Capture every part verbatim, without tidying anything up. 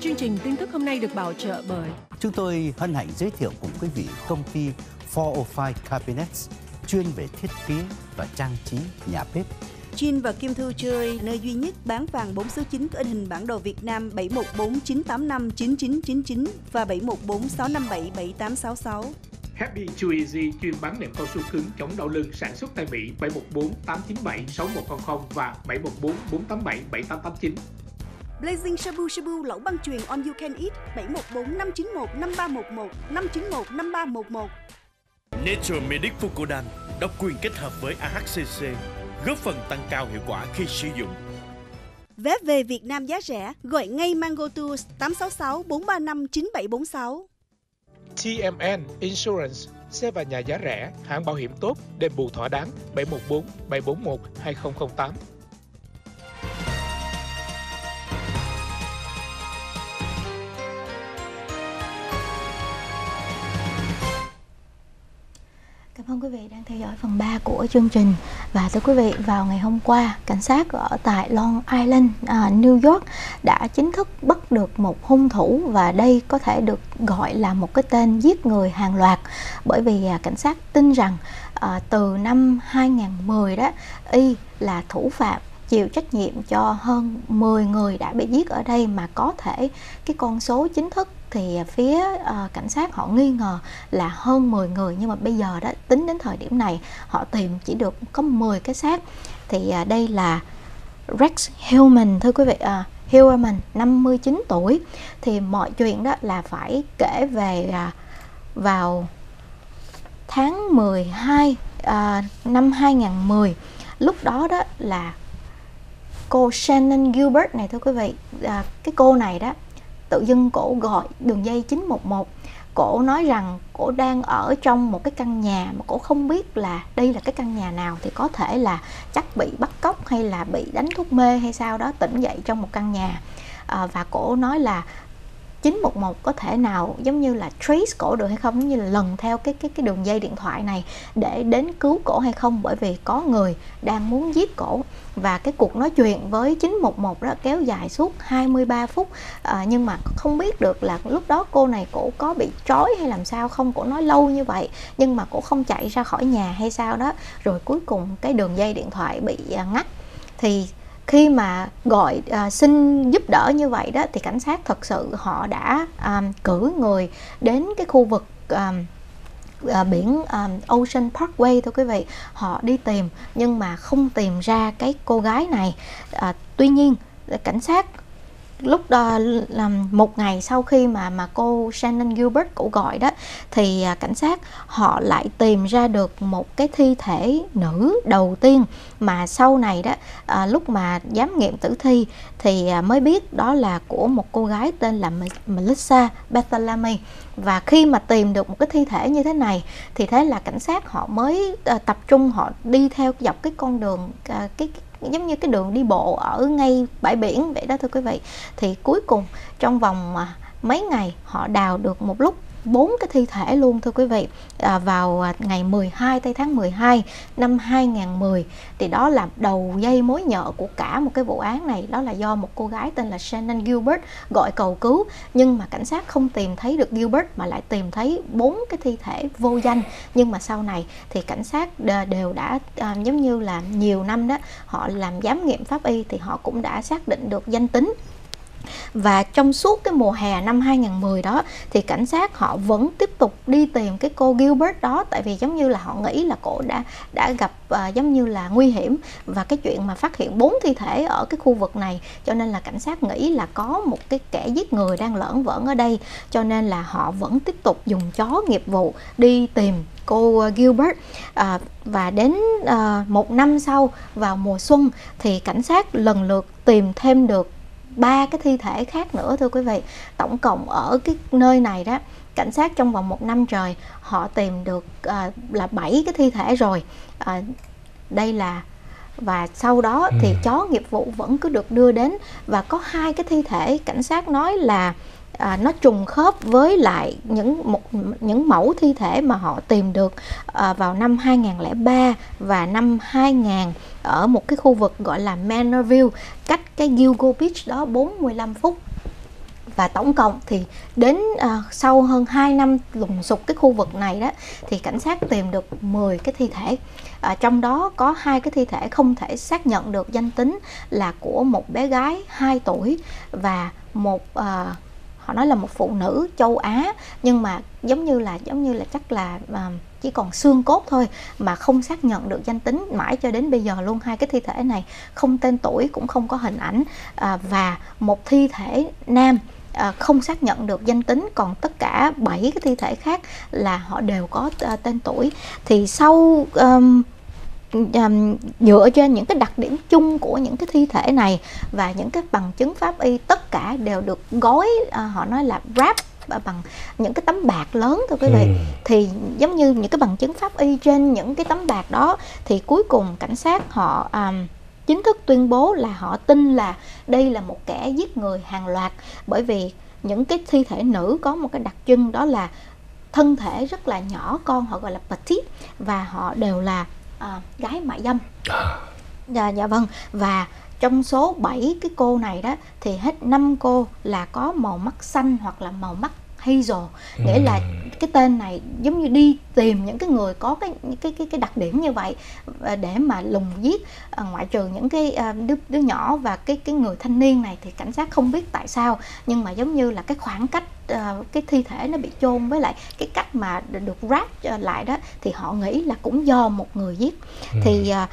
Chương trình tin tức hôm nay được bảo trợ bởi... Chúng tôi hân hạnh giới thiệu cùng quý vị công ty bốn không năm Cabinets, chuyên về thiết kế và trang trí nhà bếp. Chin và Kim Thư chơi nơi duy nhất bán vàng bốn số chín có in hình bản đồ Việt Nam bảy một bốn chín tám năm chín chín chín chín và bảy một bốn sáu năm bảy bảy tám sáu sáu. Happy Too Easy chuyên bán nệm cao su cứng chống đau lưng sản xuất tại Mỹ bảy một bốn tám chín bảy sáu một không không và bảy một bốn bốn tám bảy bảy tám tám chín. Blazing Shabu Shabu lẩu băng chuyền on you can eat bảy một bốn năm chín một năm ba một một năm chín một năm ba một một. Nature Medic Fucodan độc quyền kết hợp với a hát xê xê, góp phần tăng cao hiệu quả khi sử dụng. Vé về Việt Nam giá rẻ, gọi ngay Mango Tours tám sáu sáu bốn ba năm chín bảy bốn sáu. tê em en Insurance, xe và nhà giá rẻ, hãng bảo hiểm tốt, đền bù thỏa đáng bảy một bốn bảy bốn một hai không không tám. Cảm ơn quý vị đang theo dõi phần ba của chương trình. Và thưa quý vị, vào ngày hôm qua, cảnh sát ở tại Long Island, à, New York đã chính thức bắt được một hung thủ, và đây có thể được gọi là một cái tên giết người hàng loạt, bởi vì à, cảnh sát tin rằng à, từ năm hai nghìn không trăm mười đó, y là thủ phạm chịu trách nhiệm cho hơn mười người đã bị giết ở đây, mà có thể cái con số chính thức thì phía uh, cảnh sát họ nghi ngờ là hơn mười người, nhưng mà bây giờ đó, tính đến thời điểm này họ tìm chỉ được có mười cái xác. Thì uh, đây là Rex Heuermann, thưa quý vị, uh, Heuermann năm mươi chín tuổi. Thì mọi chuyện đó là phải kể về uh, vào tháng mười hai uh, năm hai nghìn không trăm mười. Lúc đó đó là cô Shannon Gilbert này, thưa quý vị, à, cái cô này đó tự dưng cổ gọi đường dây chín một một. Cổ nói rằng cổ đang ở trong một cái căn nhà mà cổ không biết là đây là cái căn nhà nào, thì có thể là chắc bị bắt cóc hay là bị đánh thuốc mê hay sao đó, tỉnh dậy trong một căn nhà. À, và cổ nói là chín một một có thể nào giống như là trace cổ được hay không, giống như là lần theo cái cái cái đường dây điện thoại này để đến cứu cổ hay không, bởi vì có người đang muốn giết cổ. Và cái cuộc nói chuyện với chín một một đó kéo dài suốt hai mươi ba phút, à, nhưng mà không biết được là lúc đó cô này cổ có bị trói hay làm sao không, cổ nói lâu như vậy nhưng mà cổ không chạy ra khỏi nhà hay sao đó. Rồi cuối cùng cái đường dây điện thoại bị ngắt. Thì khi mà gọi à, xin giúp đỡ như vậy đó, thì cảnh sát thật sự họ đã à, cử người đến cái khu vực à, à, biển à, Ocean Parkway, thưa quý vị. Họ đi tìm nhưng mà không tìm ra cái cô gái này. À, tuy nhiên cảnh sát lúc đó là một ngày sau khi mà mà cô Shannon Gilbert cổ gọi đó, thì cảnh sát họ lại tìm ra được một cái thi thể nữ đầu tiên, mà sau này đó à, lúc mà giám nghiệm tử thi thì mới biết đó là của một cô gái tên là Melissa Bethelamy. Và khi mà tìm được một cái thi thể như thế này thì thế là cảnh sát họ mới à, tập trung, họ đi theo dọc cái con đường à, cái giống như cái đường đi bộ ở ngay bãi biển vậy đó, thưa quý vị. Thì cuối cùng trong vòng mấy ngày họ đào được một lúc bốn cái thi thể luôn, thưa quý vị. À, vào ngày mười hai tây tháng mười hai năm hai nghìn không trăm mười, thì đó là đầu dây mối nhợ của cả một cái vụ án này, đó là do một cô gái tên là Shannon Gilbert gọi cầu cứu, nhưng mà cảnh sát không tìm thấy được Gilbert mà lại tìm thấy bốn cái thi thể vô danh. Nhưng mà sau này thì cảnh sát đều đã à, giống như là nhiều năm đó họ làm giám nghiệm pháp y thì họ cũng đã xác định được danh tính. Và trong suốt cái mùa hè năm hai nghìn không trăm mười đó thì cảnh sát họ vẫn tiếp tục đi tìm cái cô Gilbert đó, tại vì giống như là họ nghĩ là cô đã đã gặp à, giống như là nguy hiểm, và cái chuyện mà phát hiện bốn thi thể ở cái khu vực này cho nên là cảnh sát nghĩ là có một cái kẻ giết người đang lởn vởn ở đây, cho nên là họ vẫn tiếp tục dùng chó nghiệp vụ đi tìm cô Gilbert. À, và đến à, một năm sau vào mùa xuân thì cảnh sát lần lượt tìm thêm được ba cái thi thể khác nữa, thưa quý vị. Tổng cộng ở cái nơi này đó, cảnh sát trong vòng một năm trời họ tìm được à, là bảy cái thi thể rồi. À, đây là và sau đó thì chó nghiệp vụ vẫn cứ được đưa đến, và có hai cái thi thể cảnh sát nói là à, nó trùng khớp với lại những một những mẫu thi thể mà họ tìm được à, vào năm hai nghìn không trăm lẻ ba và năm hai nghìn ở một cái khu vực gọi là Manor View, cách cái Yugo Beach đó bốn mươi lăm phút. Và tổng cộng thì đến uh, sau hơn hai năm lùng sục cái khu vực này đó, thì cảnh sát tìm được mười cái thi thể. uh, Trong đó có hai cái thi thể không thể xác nhận được danh tính, là của một bé gái hai tuổi và một... Uh, họ nói là một phụ nữ châu Á, nhưng mà giống như là giống như là chắc là à, chỉ còn xương cốt thôi, mà không xác nhận được danh tính mãi cho đến bây giờ luôn. Hai cái thi thể này không tên tuổi cũng không có hình ảnh, à, và một thi thể nam à, không xác nhận được danh tính, còn tất cả bảy cái thi thể khác là họ đều có à, tên tuổi. Thì sau um, dựa trên những cái đặc điểm chung của những cái thi thể này và những cái bằng chứng pháp y, tất cả đều được gói, à, họ nói là wrap bằng những cái tấm bạc lớn thôi quý vị. Ừ. Thì giống như những cái bằng chứng pháp y trên những cái tấm bạc đó, thì cuối cùng cảnh sát họ à, chính thức tuyên bố là họ tin là đây là một kẻ giết người hàng loạt, bởi vì những cái thi thể nữ có một cái đặc trưng đó là thân thể rất là nhỏ con, họ gọi là petite, và họ đều là À, gái mại dâm. Dạ, dạ vâng. Và trong số bảy cái cô này đó thì hết năm cô là có màu mắt xanh hoặc là màu mắt hazel, nghĩa là cái tên này giống như đi tìm những cái người có cái cái cái, cái đặc điểm như vậy để mà lùng giết, à, ngoại trừ những cái à, đứa, đứa nhỏ và cái cái người thanh niên này thì cảnh sát không biết tại sao, nhưng mà giống như là cái khoảng cách à, cái thi thể nó bị chôn với lại cái cách mà được wrap lại đó, thì họ nghĩ là cũng do một người giết. Ừ. Thì à,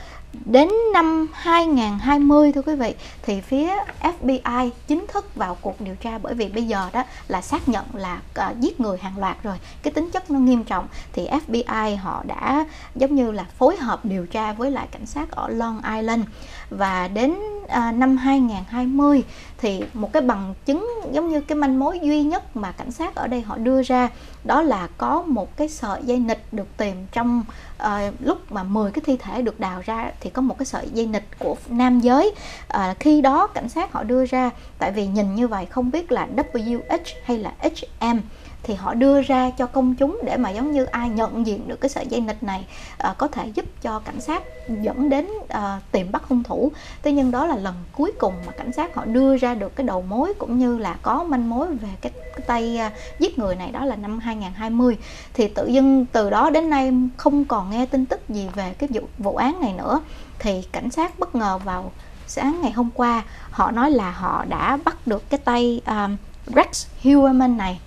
đến năm hai nghìn không trăm hai mươi thưa quý vị, thì phía F B I chính thức vào cuộc điều tra, bởi vì bây giờ đó là xác nhận là uh, giết người hàng loạt rồi, cái tính chất nó nghiêm trọng, thì F B I họ đã giống như là phối hợp điều tra với lại cảnh sát ở Long Island. Và đến uh, năm hai nghìn không trăm hai mươi thì một cái bằng chứng giống như cái manh mối duy nhất mà cảnh sát ở đây họ đưa ra đó là có một cái sợi dây nịt được tìm trong à, lúc mà mười cái thi thể được đào ra, thì có một cái sợi dây nịt của nam giới. À, khi đó cảnh sát họ đưa ra, tại vì nhìn như vậy không biết là W H hay là H M, thì họ đưa ra cho công chúng để mà giống như ai nhận diện được cái sợi dây nịt này à, có thể giúp cho cảnh sát dẫn đến à, tìm bắt hung thủ. Tuy nhiên đó là lần cuối cùng mà cảnh sát họ đưa ra được cái đầu mối cũng như là có manh mối về cái, cái tay à, giết người này, đó là năm hai nghìn không trăm hai mươi. Thì tự dưng từ đó đến nay không còn nghe tin tức gì về cái vụ, vụ án này nữa. Thì cảnh sát bất ngờ vào sáng ngày hôm qua họ nói là họ đã bắt được cái tay à, Rex Heuermann này.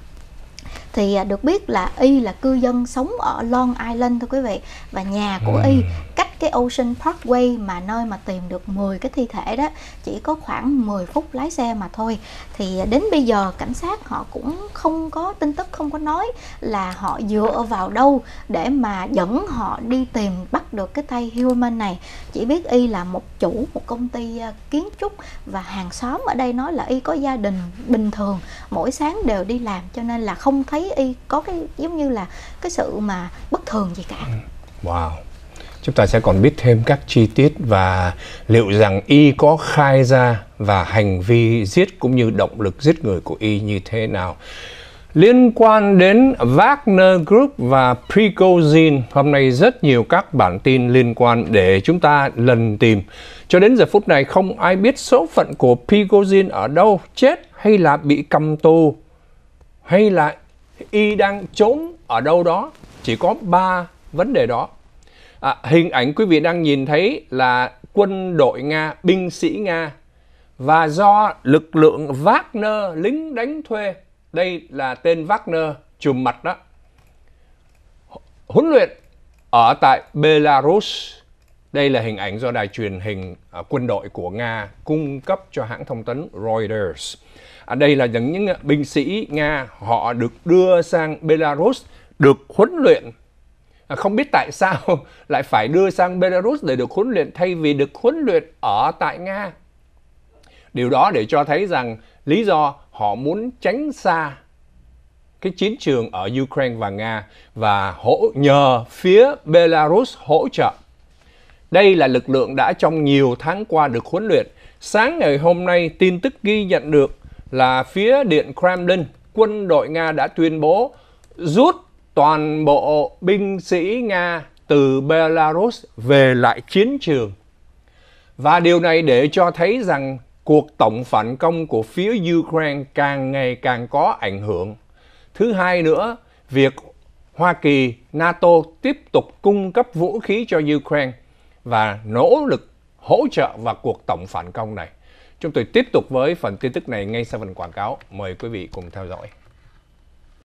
Thì được biết là y là cư dân sống ở Long Island thưa quý vị, và nhà của y cách cái Ocean Parkway mà nơi mà tìm được mười cái thi thể đó chỉ có khoảng mười phút lái xe mà thôi. Thì đến bây giờ cảnh sát họ cũng không có tin tức, không có nói là họ dựa vào đâu để mà dẫn họ đi tìm bắt được cái tay Heuermann này. Chỉ biết y là một chủ một công ty kiến trúc, và hàng xóm ở đây nói là y có gia đình bình thường, mỗi sáng đều đi làm, cho nên là không thấy y có cái giống như là cái sự mà bất thường gì cả. Wow. Chúng ta sẽ còn biết thêm các chi tiết và liệu rằng y có khai ra và hành vi giết cũng như động lực giết người của y như thế nào. Liên quan đến Wagner Group và Prigozhin, hôm nay rất nhiều các bản tin liên quan để chúng ta lần tìm. Cho đến giờ phút này không ai biết số phận của Prigozhin ở đâu, chết hay là bị cầm tù, hay là y đang trốn ở đâu đó. Chỉ có ba vấn đề đó. À, hình ảnh quý vị đang nhìn thấy là quân đội Nga, binh sĩ Nga, và do lực lượng Wagner, lính đánh thuê. Đây là tên Wagner trùm mặt đó, huấn luyện ở tại Belarus. Đây là hình ảnh do đài truyền hình quân đội của Nga cung cấp cho hãng thông tấn Reuters. À, đây là những, những binh sĩ Nga, họ được đưa sang Belarus, được huấn luyện. À, không biết tại sao lại phải đưa sang Belarus để được huấn luyện thay vì được huấn luyện ở tại Nga. Điều đó để cho thấy rằng lý do họ muốn tránh xa cái chiến trường ở Ukraine và Nga, và hỗ nhờ phía Belarus hỗ trợ. Đây là lực lượng đã trong nhiều tháng qua được huấn luyện. Sáng ngày hôm nay, tin tức ghi nhận được là phía Điện Kremlin, quân đội Nga đã tuyên bố rút toàn bộ binh sĩ Nga từ Belarus về lại chiến trường. Và điều này để cho thấy rằng cuộc tổng phản công của phía Ukraine càng ngày càng có ảnh hưởng. Thứ hai nữa, việc Hoa Kỳ, NATO tiếp tục cung cấp vũ khí cho Ukraine và nỗ lực hỗ trợ vào cuộc tổng phản công này. Chúng tôi tiếp tục với phần tin tức này ngay sau phần quảng cáo. Mời quý vị cùng theo dõi.